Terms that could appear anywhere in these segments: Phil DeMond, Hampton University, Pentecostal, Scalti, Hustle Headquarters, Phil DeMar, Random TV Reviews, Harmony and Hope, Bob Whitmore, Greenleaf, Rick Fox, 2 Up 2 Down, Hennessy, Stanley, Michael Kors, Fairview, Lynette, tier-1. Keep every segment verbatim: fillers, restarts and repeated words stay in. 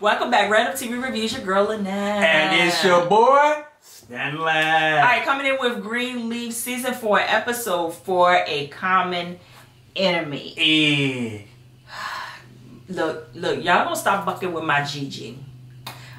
Welcome back, Random T V Reviews. Your girl Lynette, and it's your boy Stanley. All right, coming in with Green Leaf season four, episode four, A Common Enemy. E. Look, look, y'all gonna stop bucking with my Gigi.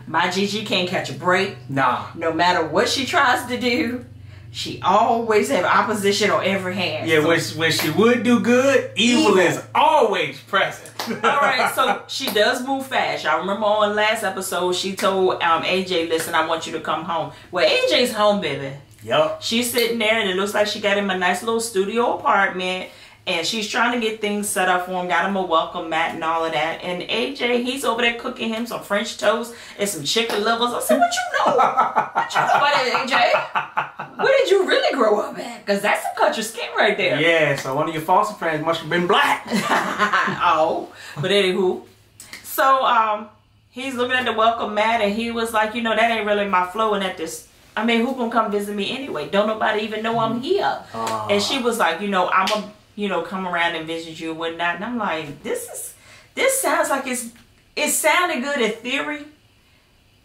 My Gigi can't catch a break. Nah. No matter what she tries to do, she always have opposition on every hand. Yeah, so when, she, when she would do good, evil, evil is always present. All right, so she does move fast. Y'all remember on last episode, she told um, A J, listen, I want you to come home. Well, A J's home, baby. Yep. She's sitting there, and it looks like she got him a nice little studio apartment, and she's trying to get things set up for him, got him a welcome mat and all of that. And A J, he's over there cooking him some French toast and some chicken livers. I said, what you know? What you know about it, A J? Where did you really grow up at? Because that's some country skin right there. Yeah, so one of your foster parents must have been black. Oh, but anywho. So um, he's looking at the welcome mat, and he was like, you know, that ain't really my flow, and at this, I mean, who gonna come visit me anyway? Don't nobody even know I'm here. Uh. And she was like, you know, I'm a... you know, come around and visit you and whatnot. And I'm like, this is, this sounds like it's, it sounded good in theory,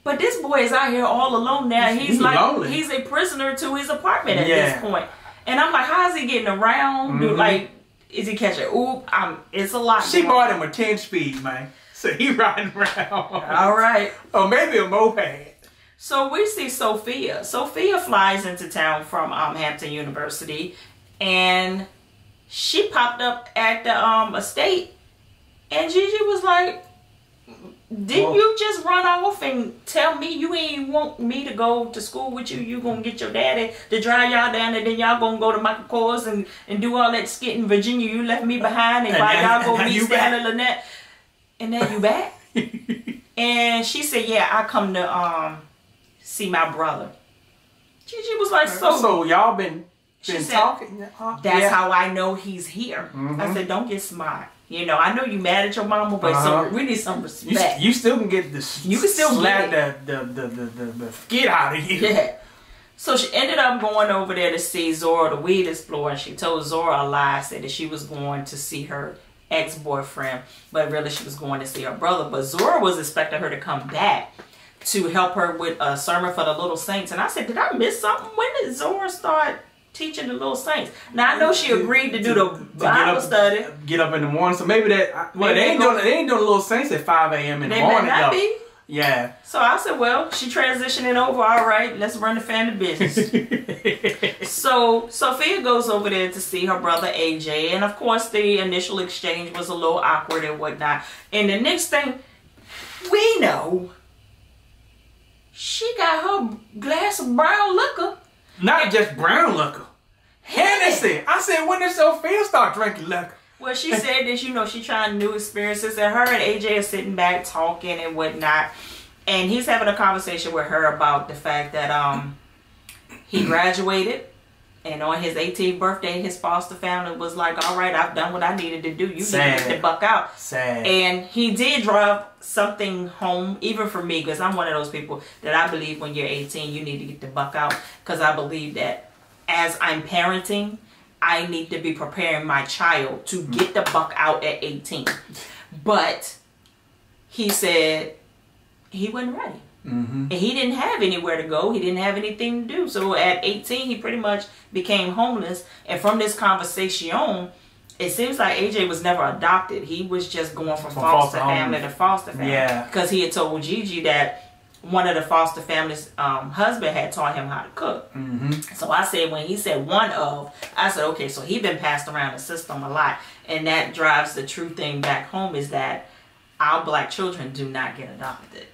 but this boy is out here all alone now. He's, he's like, lonely. He's a prisoner to his apartment at yeah. this point. And I'm like, how's he getting around? Mm-hmm. Dude, like, is he catching? Ooh, I'm, it's a lot. She bought him a ten speed, man. So he riding around. All right. Or maybe a moped. So we see Sophia. Sophia flies into town from um, Hampton University, and she popped up at the um, estate, and Gigi was like, didn't Whoa. you just run off and tell me you ain't want me to go to school with you? You gonna get your daddy to drive y'all down, and then y'all gonna go to Michael Kors and, and do all that skit in Virginia. You left me behind, and, and why y'all go meet Stanley Lynette? And then you back? And she said, yeah, I come to um see my brother. Gigi was like, so... So y'all been... She said, talking. that's yeah. how I know he's here. Mm-hmm. I said, don't get smart. You know, I know you mad at your mama, but uh-huh. some, we need some respect. You, you still can get the you can still slap get the, the, the, the, the, the get out of you. Yeah. So she ended up going over there to see Zora the weed explorer, and she told Zora a lie, said that she was going to see her ex-boyfriend, but really she was going to see her brother. But Zora was expecting her to come back to help her with a sermon for the Little Saints. And I said, did I miss something? When did Zora start teaching the Little Saints? Now I know she agreed to do the Bible study. Get up in the morning, so maybe that. Well, they ain't doing they ain't doing the Little Saints at five A M in the morning though. Yeah. So I said, well, she transitioning over. All right, let's run the family business. So Sophia goes over there to see her brother A J, and of course the initial exchange was a little awkward and whatnot. And the next thing we know, she got her glass of brown liquor. Not just brown liquor. Hennessy. I said, when did Sophia start drinking liquor? Well, she said that, you know, she trying new experiences, and her and A J are sitting back talking and whatnot. And he's having a conversation with her about the fact that um he graduated, and on his eighteenth birthday, his foster family was like, all right, I've done what I needed to do. You Sad. needed to buck out. Sad. And he did drive something home, even for me, because I'm one of those people that I believe when you're eighteen, you need to get the buck out, because I believe that as I'm parenting, I need to be preparing my child to get the buck out at eighteen. But he said he wasn't ready. Mm-hmm. And he didn't have anywhere to go. He didn't have anything to do. So at eighteen, he pretty much became homeless. And from this conversation, it seems like A J was never adopted. He was just going from, from foster, foster family to foster family. Yeah. Because he had told Gigi that one of the foster family's um, husband had taught him how to cook. Mm-hmm. So I said, when he said one of, I said, okay, so he been passed around the system a lot. And that drives the true thing back home, is that our black children do not get adopted.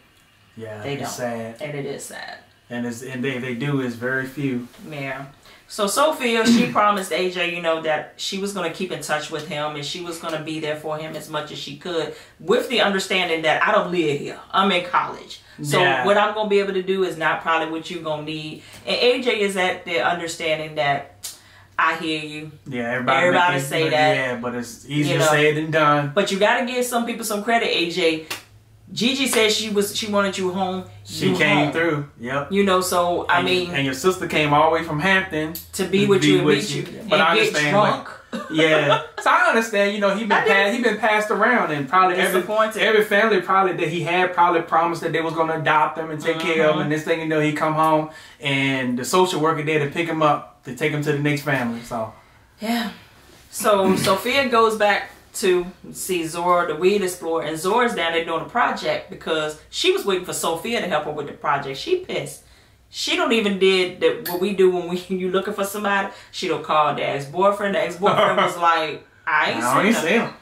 Yeah, they don't. Sad. And it is sad. And it's, and they, they do, is very few. Yeah. So Sophia, she promised A J, you know, that she was going to keep in touch with him, and she was going to be there for him as much as she could, with the understanding that I don't live here. I'm in college. So yeah. what I'm going to be able to do is not probably what you're going to need. And A J is at the understanding that, I hear you. Yeah, everybody, everybody make, say but, that. Yeah, but it's easier you know, said than done. But you got to give some people some credit, A J. Gigi said she was she wanted you home. She you came home. through. Yep. You know, so I and mean, you, and your sister came all the way from Hampton to be to with be you, with and meet you, you. But and I get understand, drunk. Like, Yeah. So I understand, you know, he been passed, he been passed around, and probably every every family probably that he had probably promised that they was gonna adopt him and take mm-hmm. care of him, and this thing you know, he come home and the social worker there to pick him up to take him to the next family. So yeah. So Sophia goes back to see Zora, the weed explorer, and Zora's down there doing a project because she was waiting for Sophia to help her with the project. She pissed. She don't even did that what we do when we you looking for somebody. She don't call the ex boyfriend. The ex boyfriend was like, I ain't, I ain't seen him.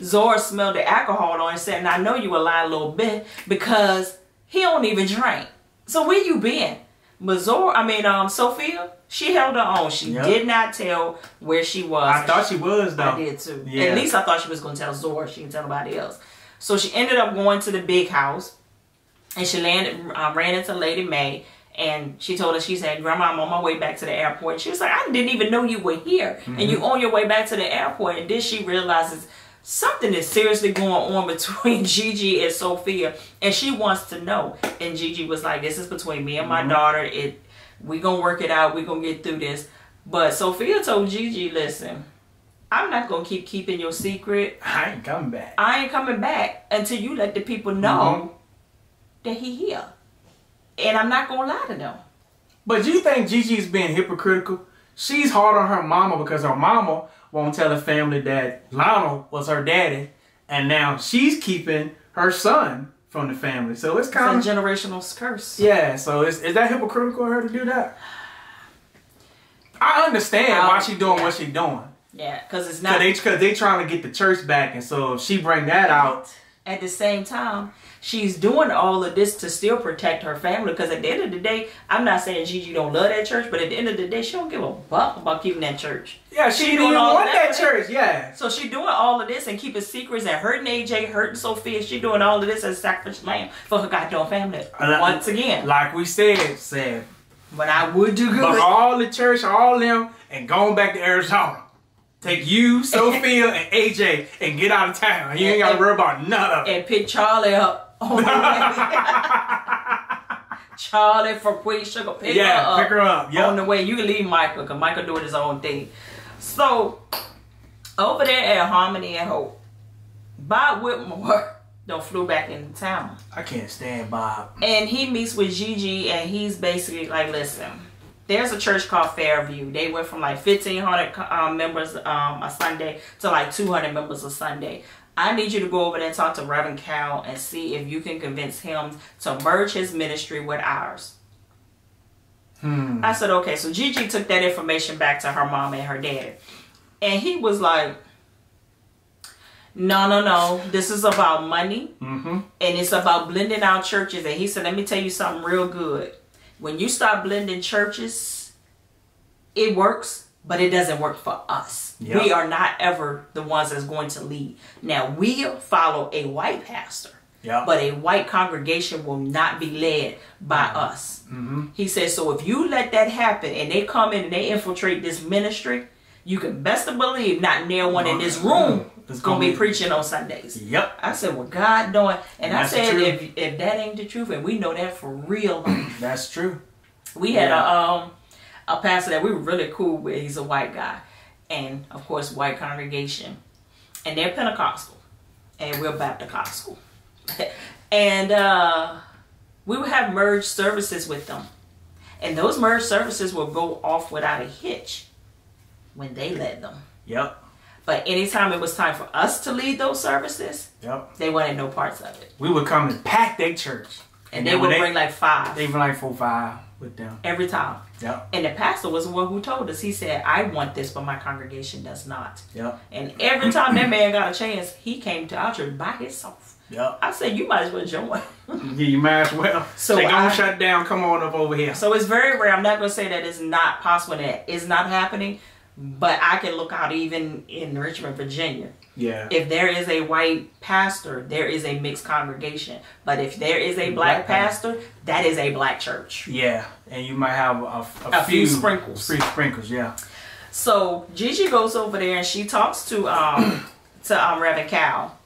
Zora smelled the alcohol on and said, and I know you were lying a little bit because he don't even drink. So where you been? But Zora, I mean, um, Sophia, she held her own. She yep. did not tell where she was. I thought she, she was though. I did too. Yeah. At least I thought she was gonna tell Zora. She didn't tell nobody else. So she ended up going to the big house, and she landed, uh, ran into Lady May. And she told us, she said, Grandma, I'm on my way back to the airport. She was like, I didn't even know you were here. Mm-hmm. And you on your way back to the airport. And then she realizes something is seriously going on between Gigi and Sophia. And she wants to know. And Gigi was like, this is between me and my mm-hmm. daughter. It, we gonna work it out. We gonna get through this. But Sophia told Gigi, listen, I'm not gonna keep keeping your secret. I ain't coming back. I ain't coming back until you let the people know mm-hmm. that he here. And I'm not going to lie to them. But do you think Gigi's being hypocritical? She's hard on her mama because her mama won't tell the family that Lionel was her daddy. And now she's keeping her son from the family. So it's kind it's of... a generational curse. Yeah, so is, is that hypocritical of her to do that? I understand um, why she's doing yeah. what she's doing. Yeah, because it's not... Because they're they trying to get the church back. And so if she bring that out... At the same time, she's doing all of this to still protect her family. Because at the end of the day, I'm not saying Gigi don't love that church, but at the end of the day, she don't give a fuck about keeping that chch. Yeah, she, she didn't even want that, that church, yeah. So she doing all of this and keeping secrets and hurting A J, hurting Sophia. She doing all of this as a sacrificial lamb for her goddamn family. Like, once again. Like we said, said. But I would do good. But all the church, all them, and going back to Arizona. Take you, Sophia, and A J, and get out of town. You ain't got to worry about none of it. And pick Charlie up. On Charlie for Queen Sugar. Pick yeah, her up. Pick her up. Yep. On the way. You can leave Michael, because Michael doing his own thing. So, over there at Harmony and Hope, Bob Whitmore done flew back into town. I can't stand Bob. And he meets with Gigi, and he's basically like, listen... There's a church called Fairview. They went from like fifteen hundred um, members um, a Sunday to like two hundred members a Sunday. I need you to go over there and talk to Reverend Cal and see if you can convince him to merge his ministry with ours. Hmm. I said, okay. So Gigi took that information back to her mom and her dad. And he was like, no, no, no. This is about money. Mm-hmm. And it's about blending out churches. And he said, let me tell you something real good. When you start blending churches, it works, but it doesn't work for us. Yep. We are not ever the ones that's going to lead. Now, we follow a white pastor, yep. but a white congregation will not be led by us. Mm-hmm. He says, so if you let that happen and they come in and they infiltrate this ministry, you can best to believe not near one in this room is going to be preaching on Sundays. Yep. I said, well, God knowing. And, and I said, if, if that ain't the truth, and we know that for real. That's true. We yeah. had a um a pastor that we were really cool with. He's a white guy. And, of course, white congregation. And they're Pentecostal. And we're Baptist. And uh, we would have merged services with them. And those merged services will go off without a hitch. When they led them. Yep. But anytime it was time for us to lead those services, yep. they wanted no parts of it. We would come and pack their church. And, and they would they, bring like five. They bring like four, five with them. Every time. Yep. And the pastor was the one who told us. He said, I want this, but my congregation does not. Yep. And every time that man got a chance, he came to our church by himself. Yep. I said, you might as well join. Yeah, you might as well. So they're going to shut down. Come on up over here. So it's very rare. I'm not going to say that it's not possible, that it's not happening. But I can look out even in Richmond, Virginia. Yeah. If there is a white pastor, there is a mixed congregation. But if there is a black, black pastor, that is a black church. Yeah. And you might have a, a, a few, few sprinkles. Few sprinkles, yeah. So Gigi goes over there and she talks to um to um Reverend Cal.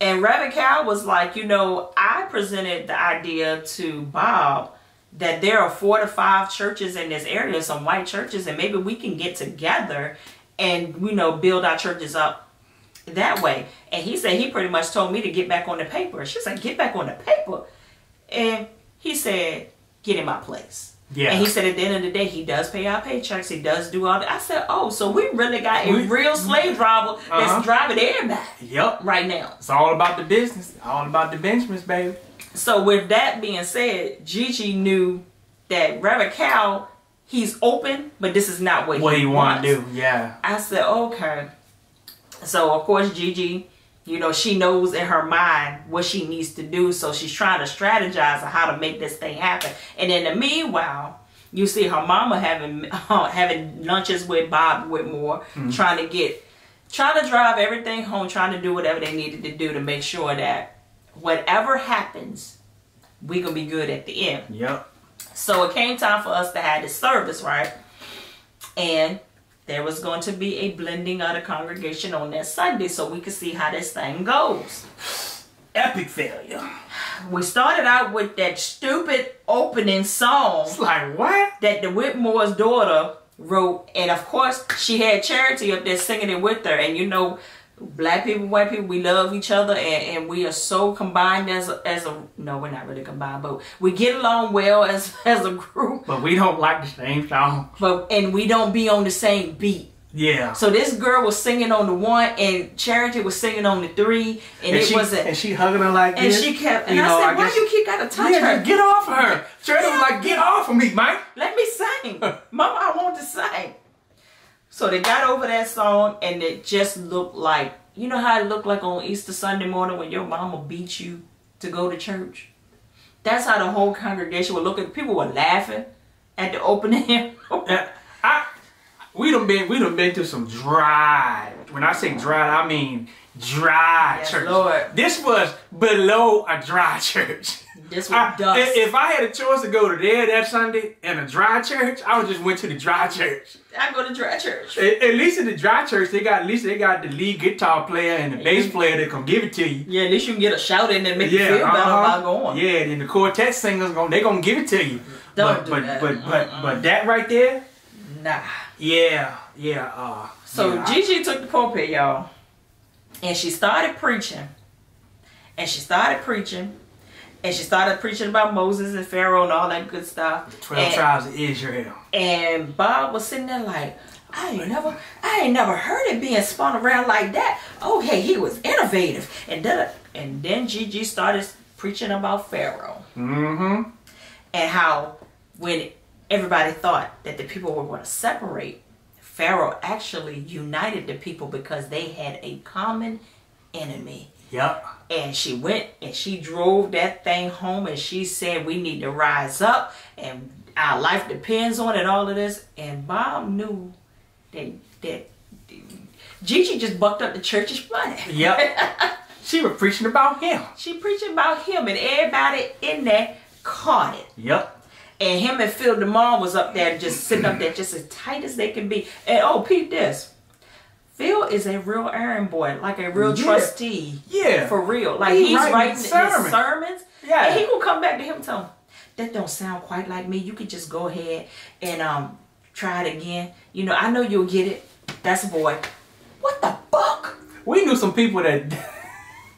And Reverend Cal was like, you know, I presented the idea to Bob that there are four to five churches in this area, some white churches, and maybe we can get together and, you know, build our churches up that way. And he said he pretty much told me to get back on the paper. She was like, get back on the paper? And he said, get in my place. Yeah. And he said at the end of the day, he does pay our paychecks. He does do all that. I said, oh, so we really got a we, real slave driver uh-huh. that's driving everybody. Yep. Right now. It's all about the business. All about the Benjamins, baby. So with that being said, Gigi knew that Reverend Cal, he's open, but this is not what, what he, he wants. What he want to do, yeah. I said, okay. So, of course, Gigi, you know, she knows in her mind what she needs to do. So she's trying to strategize on how to make this thing happen. And in the meanwhile, you see her mama having uh, having lunches with Bob Whitmore, mm-hmm. trying to get, trying to drive everything home, trying to do whatever they needed to do to make sure that whatever happens, we're going to be good at the end. Yep. So it came time for us to have this service, right? And there was going to be a blending of the congregation on that Sunday so we could see how this thing goes. Epic failure. We started out with that stupid opening song. It's like, what? That the Whitmore's daughter wrote. And of course, she had Charity up there singing it with her. And you know, black people, white people, we love each other. And, and we are so combined as a, as a... No, we're not really combined, but we get along well as, as a group. But we don't like the same song. But, and we don't be on the same beat. Yeah. So this girl was singing on the one, and Charity was singing on the three. And, and it she, wasn't... And she hugging her like and this. And she kept... And you I know, said, I why guess, you keep gotta touch yeah, her? Get off of her. Charity was like, get off of me, Mike. Let me sing. Mama, I want to sing. So they got over that song, and it just looked like, you know how it looked like on Easter Sunday morning when your mama beat you to go to church? That's how the whole congregation were looking. People were laughing at the opening. I, we done been, we done been through some dry. When I say dry, I mean dry yes, church. Lord. This was below a dry church. This was I, dust. If I had a choice to go to there that Sunday in a dry church, I would just went to the dry church. I go to dry church. At, at least in the dry church, they got at least they got the lead guitar player and the yeah. bass player that come give it to you. Yeah, at least you can get a shout in and make yeah, you feel uh-huh. better about going. Yeah, and then the quartet singers gonna they gonna give it to you. Don't but, do but, that. But mm-mm. but but that right there, nah. Yeah, yeah. Uh, so yeah, Gigi I, took the pulpit, y'all, and she started preaching, and she started preaching. And she started preaching about Moses and Pharaoh and all that good stuff. The twelve and, tribes of Israel. And Bob was sitting there like, I ain't never, I ain't never heard it being spun around like that. Oh, hey, he was innovative. And then, and then Gigi started preaching about Pharaoh. Mm-hmm. And how when everybody thought that the people were going to separate, Pharaoh actually united the people because they had a common enemy. Yep. And she went and she drove that thing home and she said, we need to rise up and our life depends on it, all of this. And Bob knew that, that Gigi just bucked up the church's money. Yep. She was preaching about him. She preaching about him and everybody in there caught it. Yep. And him and Phil DeMond was up there just sitting up there just as tight as they can be. And oh, peep this. Phil is a real errand boy, like a real yeah. trustee. Yeah. For real. Like he's, he's writing, writing his sermon. sermons. Yeah. And he will come back to him and tell him, that don't sound quite like me. You could just go ahead and um try it again. You know, I know you'll get it. That's a boy. What the fuck? We knew some people that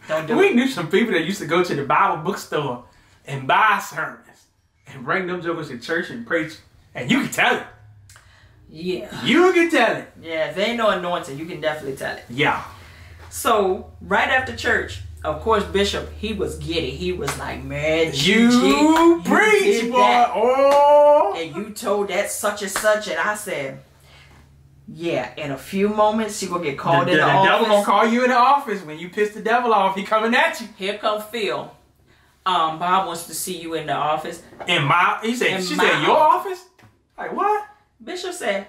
don't do We it. knew some people that used to go to the Bible bookstore and buy sermons and bring them jokers to church and preach. And you can tell it. Yeah. You can tell it. Yeah, if there ain't no anointing, you can definitely tell it. Yeah. So, right after church, of course, Bishop, he was giddy. He was like, man, you, you preach, boy. Oh. And you told that such and such, and I said, yeah, in a few moments, she gonna get called the, in the, the office. The devil gonna call you in the office. When you piss the devil off, he coming at you. Here come Phil. Um, Bob wants to see you in the office. In my, he said, in she my, said, your office? Like, what? Bishop said,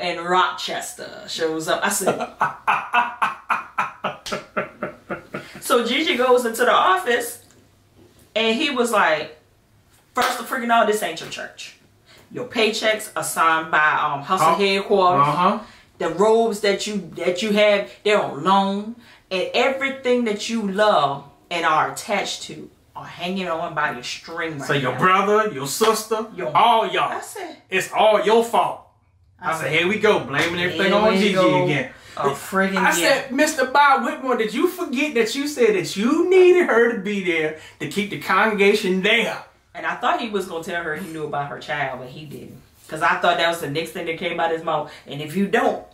and Rochester shows up. I said, so Gigi goes into the office, and he was like, first of freaking all, this ain't your church. Your paychecks are signed by um, Hustle huh? Headquarters. Uh-huh. The robes that you that you have, they're on loan. And everything that you love and are attached to are hanging on by your string right now. So your brother, your sister, your all y'all. I said, it's all your fault. I, I said, here we go, blaming everything on Gigi go. again. Oh, friggin' I yeah. said, Mister Bob Whitmore, did you forget that you said that you needed her to be there to keep the congregation there? And I thought he was going to tell her he knew about her child, but he didn't. Because I thought that was the next thing that came out of his mouth. And if you don't,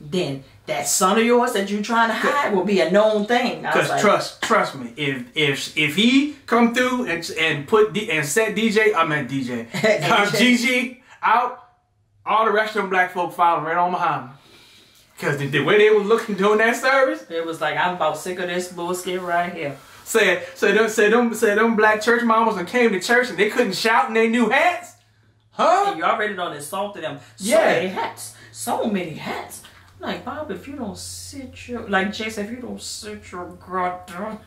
then that son of yours that you're trying to hide will be a known thing. Because like, trust, trust me, if if if he come through and and put D, and set DJ, I meant DJ, uh, Gigi out, all the rest of them black folk following right on behind him. Because the, the way they were looking during that service, it was like, I'm about sick of this bullshit right here. Said so them said them said them black church mamas and came to church and they couldn't shout in their new hats, huh? And you already done insulted them. So yeah, many hats, so many hats. I'm like, Bob, if you don't sit your like Jason, if you don't sit your grunt down.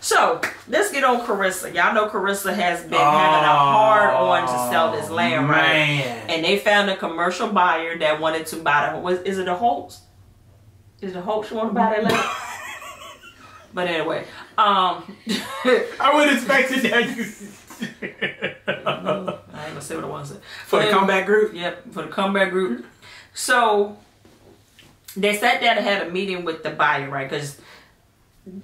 So let's get on Carissa. Y'all know Carissa has been oh, having a hard on to sell this land, man. Right? And they found a commercial buyer that wanted to buy the. Was is it a Holtz? Is it a Holtz you want to buy that land? But anyway, um, I would expect it that you. I ain't gonna say what I want to say. For the comeback group? Yep, for the comeback group. So they sat down and had a meeting with the buyer, right? Because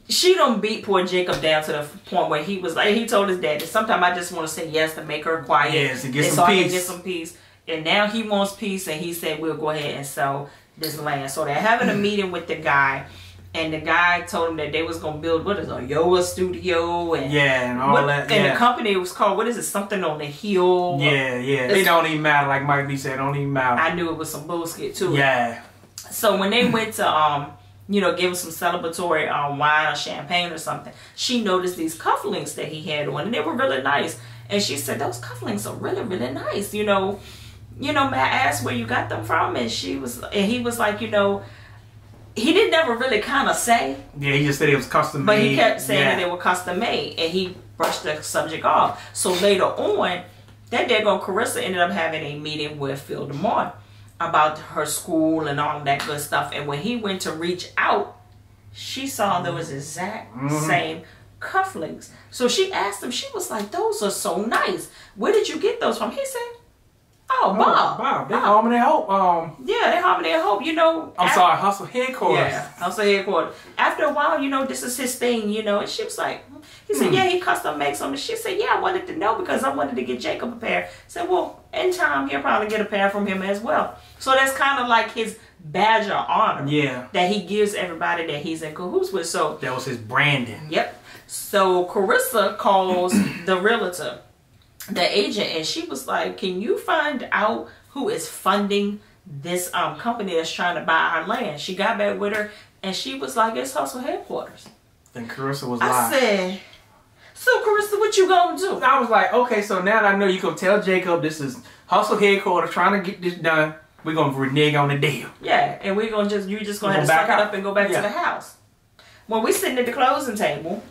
she done beat poor Jacob down to the point where he was like, he told his dad that sometimes I just want to say yes to make her quiet. Yes, to get some so peace. I can get some peace. And now he wants peace, and he said, we'll go ahead and sell this land. So they're having a meeting with the guy. And the guy told him that they was gonna build what is a yoga studio and yeah and all what, that. And yeah. the company was called what is it something on the hill? Yeah, yeah. It's, it don't even matter. Like Mike B said, it don't even matter. I knew it was some bullshit too. Yeah. So when they went to um, you know, give him some celebratory um, wine or champagne or something, she noticed these cufflinks that he had on, and they were really nice. And she said those cufflinks are really really nice. You know, you know. I asked where you got them from, and she was and he was like, you know. He didn't ever really kind of say. Yeah, he just said it was custom made. But he kept saying yeah. that they were custom made, and he brushed the subject off. So later on, that day, Carissa ended up having a meeting with Phil DeMar about her school and all that good stuff. And when he went to reach out, she saw there was the exact mm-hmm. same cufflinks. So she asked him. She was like, "Those are so nice. Where did you get those from?" He said. Oh, Bob. Oh, Bob. They Harmony and Hope. Um, yeah, they Harmony and Hope, you know. I'm after, sorry, Hustle Headquarters. Yeah, Hustle Headquarters. After a while, you know, this is his thing, you know. And she was like, he said, hmm. yeah, he custom makes them. And she said, yeah, I wanted to know because I wanted to get Jacob a pair. I said, well, in time, he'll probably get a pair from him as well. So that's kind of like his badge of honor. Yeah. That he gives everybody that he's in cahoots with. So that was his branding. Yep. So Carissa calls the realtor. The agent, and she was like, can you find out who is funding this um company that's trying to buy our land? She got back with her and she was like, it's Hustle Headquarters. And Carissa was like, I said, so Carissa, what you gonna do? And I was like, okay, so now that I know you gonna tell Jacob this is Hustle Headquarters trying to get this done, we're gonna renege on the deal. Yeah, and we're gonna just you're just gonna, gonna have to suck out. it up and go back yeah. to the house. When we sitting at the closing table.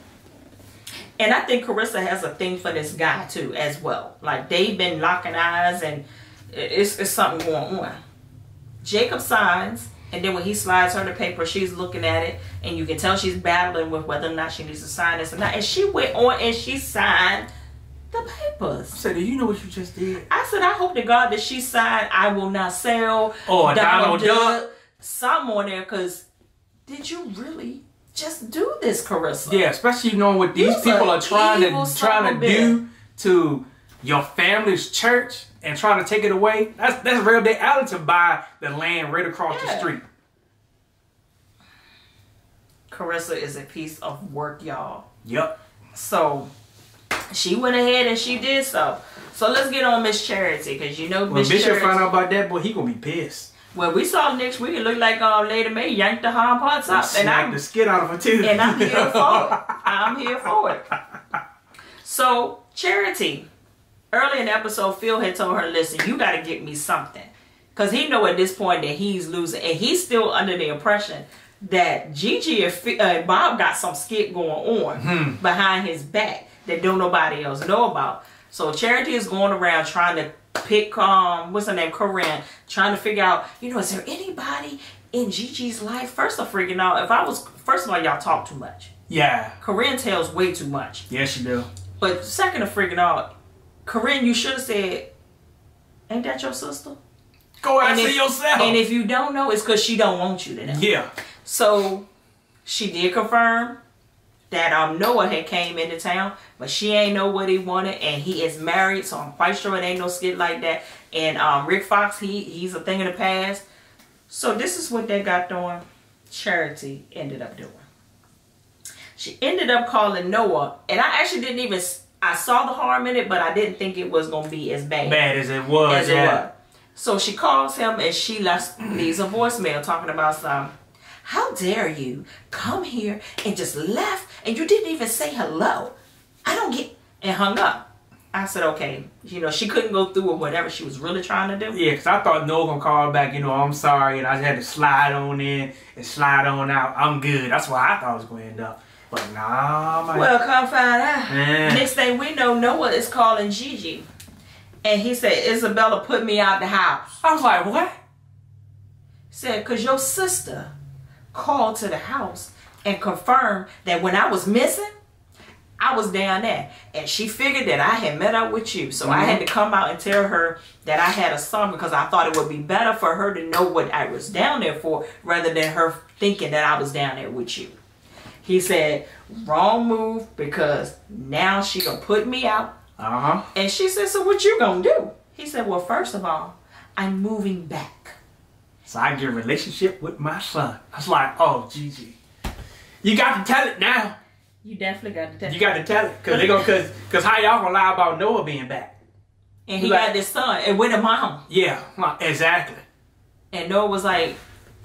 And I think Carissa has a thing for this guy, too, as well. Like, they've been locking eyes, and it's, it's something going on. Jacob signs, and then when he slides her the paper, she's looking at it, and you can tell she's battling with whether or not she needs to sign this or not. And she went on, and she signed the papers. I said, do you know what you just did? I said, I hope to God that she signed, I will not sell. Or Donald Duck. Something on there, because did you really... just do this, Carissa? Yeah, especially knowing what these He's people are trying to trying to do to your family's church and trying to take it away. That's that's real day alley to buy the land right across yeah. the street. Carissa is a piece of work, y'all. Yep. So she went ahead and she did so. So let's get on Miss Charity, because you know Miss Charity. When Bishop find out about that, boy, he gonna be pissed. Well, we saw next week, it looked like uh, Lady May yanked the hard parts up. And I the skin out of her too. And I'm here for it. I'm here for it. So, Charity. Early in the episode, Phil had told her, listen, you got to get me something. Because he know at this point that he's losing. And he's still under the impression that Gigi and uh, Bob got some skit going on mm-hmm. behind his back that don't nobody else know about. So, Charity is going around trying to pick, um, what's her name, Corinne, trying to figure out, you know, is there anybody in Gigi's life? First of freaking out, if I was, first of all, y'all talk too much. Yeah. Corinne tells way too much. Yes, she do. But second of freaking out, Corinne, you should have said, ain't that your sister? Go after and if, yourself. And if you don't know, it's because she don't want you to know. Yeah. So she did confirm that um Noah had came into town, but she ain't know what he wanted, and he is married, so I'm quite sure it ain't no skit like that. And um Rick Fox, he he's a thing of the past. So this is what they got doing. Charity ended up doing. She ended up calling Noah, and I actually didn't even, I saw the harm in it, but I didn't think it was going to be as bad. Bad as it was. As yeah. it was. So she calls him, and she left, leaves a voicemail talking about some, how dare you come here and just left, and you didn't even say hello. I don't get, and hung up. I said, okay, you know, she couldn't go through with whatever she was really trying to do. Yeah, because I thought Noah gonna call back, you know, I'm sorry, and I just had to slide on in and slide on out. I'm good. That's why I thought it was going to end up. But nah, my... Well, come find out. Man. Next thing we know, Noah is calling Gigi. And he said, Isabella put me out the house. I was like, what? Said, because your sister called to the house and confirmed that when I was missing, I was down there, and she figured that I had met up with you. So mm-hmm. I had to come out and tell her that I had a son, because I thought it would be better for her to know what I was down there for rather than her thinking that I was down there with you. He said, wrong move, because now she gonna put me out. Uh-huh. And she said, so what you gonna do? He said, well, first of all, I'm moving back. So I get a relationship with my son. I was like, oh, Gigi, you got to tell it now. You definitely got to tell. You got to tell it, cause they gonna, cause, cause how y'all gonna lie about Noah being back? And he like, got this son, and with a mom. Yeah, exactly. And Noah was like,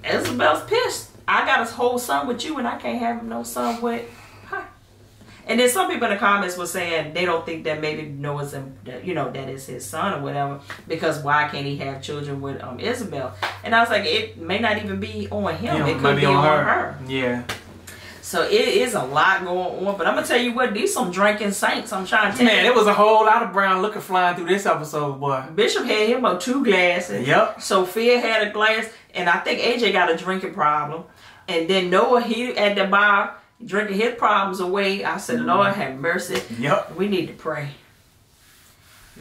Isabel's pissed. I got his whole son with you, and I can't have him no son with her. And then some people in the comments were saying they don't think that maybe Noah's, in, you know, that is his son or whatever, because why can't he have children with um Isabel? And I was like, it may not even be on him. Yeah, it could be on her. her. Yeah. So it is a lot going on, but I'm gonna tell you what, these some drinking saints. I'm trying to tell Man, you. Man, it was a whole lot of brown liquor flying through this episode, boy. Bishop had him up two glasses. Yep. Sophia had a glass, and I think A J got a drinking problem. And then Noah, he at the bar drinking his problems away. I said, Lord have mercy. Yep. We need to pray.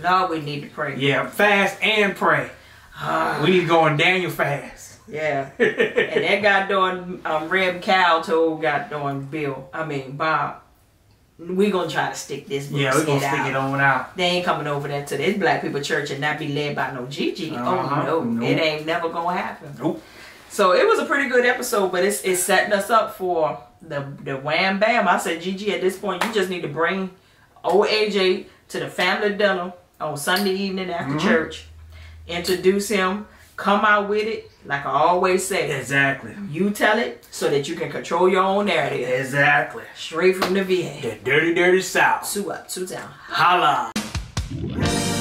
Lord, we need to pray. Yeah, fast and pray. Uh, we need to go on Daniel fast. Yeah, and that guy doing um, Reb Cow told guy doing Bill. I mean Bob. We gonna try to stick this. Yeah, we gonna stick out. it on out. They ain't coming over there to this black people church and not be led by no Gigi. Uh -huh. Oh no, nope. It ain't never gonna happen. Nope. So it was a pretty good episode, but it's it's setting us up for the the wham bam. I said Gigi, at this point, you just need to bring old A J to the family dinner on Sunday evening after mm -hmm. church. Introduce him. Come out with it, like I always say. Exactly. You tell it so that you can control your own narrative. Exactly. Straight from the V A. The dirty, dirty South. Two up, two down. Holla.